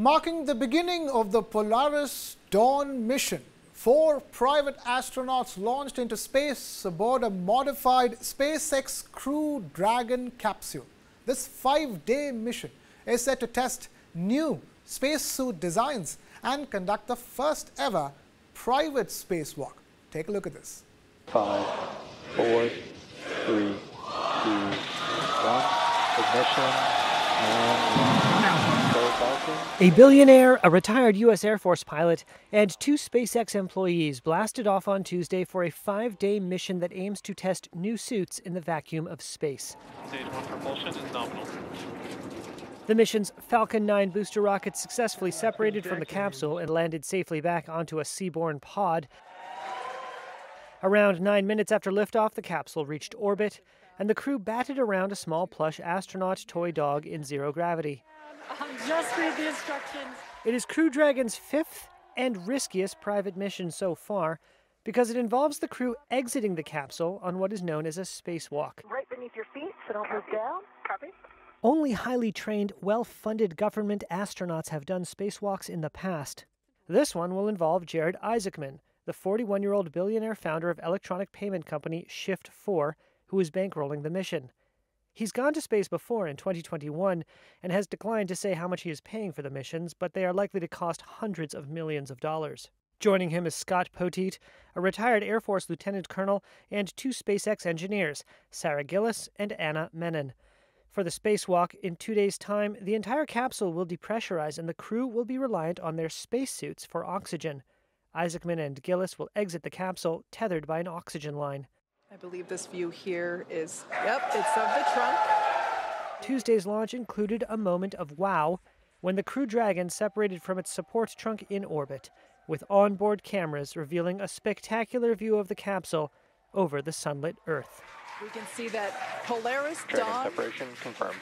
Marking the beginning of the Polaris Dawn mission, 4 private astronauts launched into space aboard a modified SpaceX Crew Dragon capsule. This 5-day mission is set to test new spacesuit designs and conduct the first ever private spacewalk. Take a look at this. 5, 4, 3, 2, 1, ignition, and go Falcon. A billionaire, a retired U.S. Air Force pilot, and 2 SpaceX employees blasted off on Tuesday for a 5-day mission that aims to test new suits in the vacuum of space. Stage 1 propulsion is nominal. The mission's Falcon 9 booster rocket successfully separated from the capsule and landed safely back onto a seaborne pod. Around 9 minutes after liftoff, the capsule reached orbit, and the crew batted around a small plush astronaut toy dog in zero gravity. Just read the instructions. It is Crew Dragon's 5th and riskiest private mission so far, because it involves the crew exiting the capsule on what is known as a spacewalk. Right beneath your feet, so don't move down. Copy. Only highly trained, well-funded government astronauts have done spacewalks in the past. This one will involve Jared Isaacman, the 41-year-old billionaire founder of electronic payment company Shift4, who is bankrolling the mission. He's gone to space before in 2021 and has declined to say how much he is paying for the missions, but they are likely to cost hundreds of millions of dollars. Joining him is Scott Poteet, a retired Air Force lieutenant colonel, and 2 SpaceX engineers, Sarah Gillis and Anna Menon. For the spacewalk, in 2 days' time, the entire capsule will depressurize and the crew will be reliant on their spacesuits for oxygen. Isaacman and Gillis will exit the capsule tethered by an oxygen line. I believe this view here is, it's of the trunk. Tuesday's launch included a moment of wow when the Crew Dragon separated from its support trunk in orbit, with onboard cameras revealing a spectacular view of the capsule over the sunlit Earth. We can see that Polaris Dawn. Separation confirmed.